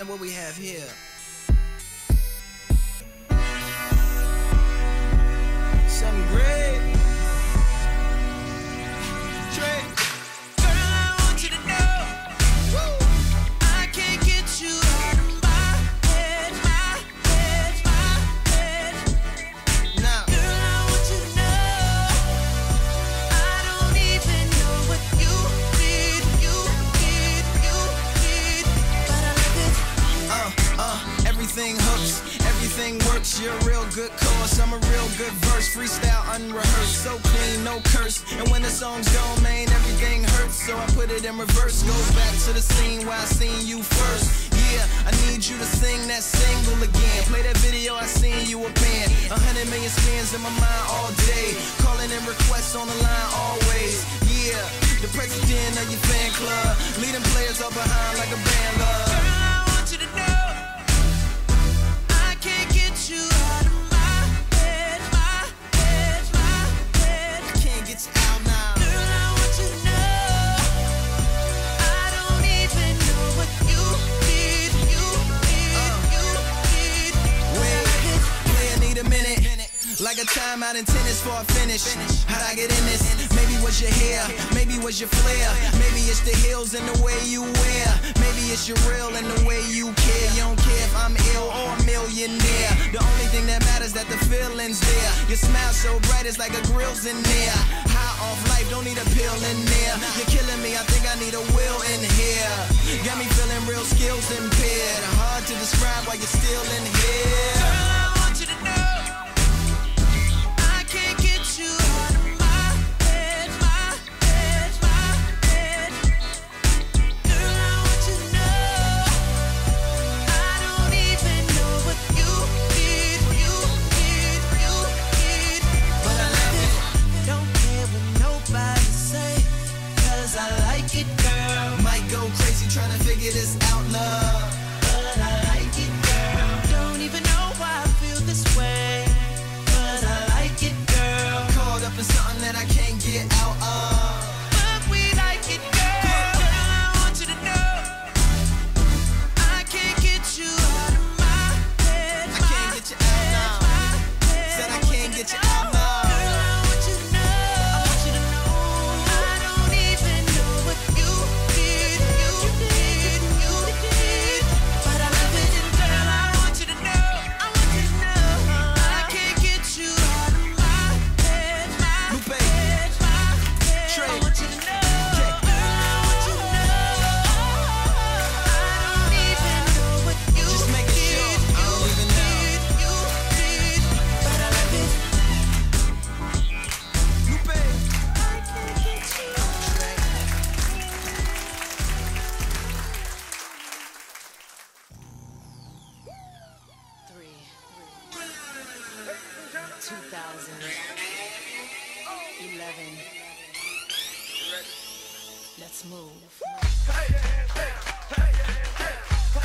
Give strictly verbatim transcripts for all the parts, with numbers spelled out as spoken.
and what we have here. Something great. Drake. Girl, I want you to know, woo, I can't get you out of my head, my head, my head. Now, girl, I want you to know, I don't even know what you did, you did, you did, but I love it. Uh, uh, everything hooks, everything works. You're a real good cause, I'm a real good verse. Freestyle unrehearsed, so clean, no curse. And when the song's gone, man, everything hurts. So I put it in reverse, go back to the scene where I seen you first. Yeah, I need you to sing that single again. Play that video, I seen you a band. A hundred million spins in my mind all day. Calling in requests on the line always. Yeah, the president of your fan club. Leading players all behind like a band love. I want you to know, I can't get you out of my head, my head, my head. I can't get you out now. Girl, I want you to know, I don't even know what you did, you did, uh, you did. Wait, wait, I need a minute. Like a timeout in tennis for a finish. How'd I get in this? Maybe it was your hair, maybe it was your flair. Maybe it's the heels and the way you wear. Maybe it's your real and the way you care. You don't care if I'm ill or a millionaire. The only thing that matters that the feeling's there. Your smile so bright, it's like a grill's in there. High off life, don't need a pill in there. You're killing me, I think I need a will in here. Got me feeling real skills impaired. Hard to describe why you're still in here. Girl, I want you to know, you out of my head, my head, my head. Girl, I want you to know, I don't even know what you did, you did, you did. But I love it, don't care what nobody say, cause I like it, girl. Might go crazy trying to figure this out, love, but I like it, girl. Don't even know why I feel this way, but I like it, girl. Up in something that I can't get out of, but we like it, girl. Girl, I want you to know, I can't get you out of my head. I can't get you out now. Said I can't get you out now. Girl, I want you to know, I want you to know, I don't even know what you did, you did, you did. But I love it, and girl, I want you to know, I want you to know, I can't get you out. Let's move. Hey, hey, hey, hey, hey, hey. Three.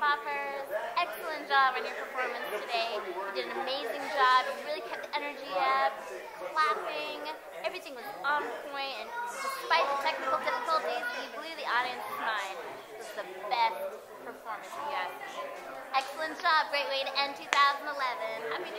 Boppers, excellent job on your performance today. You did an amazing job. You really kept the energy up, clapping. Everything was on point, and despite the technical difficulties, you blew the audience's mind. It was the best performance you had. Excellent job. Great way to end two thousand eleven. Happy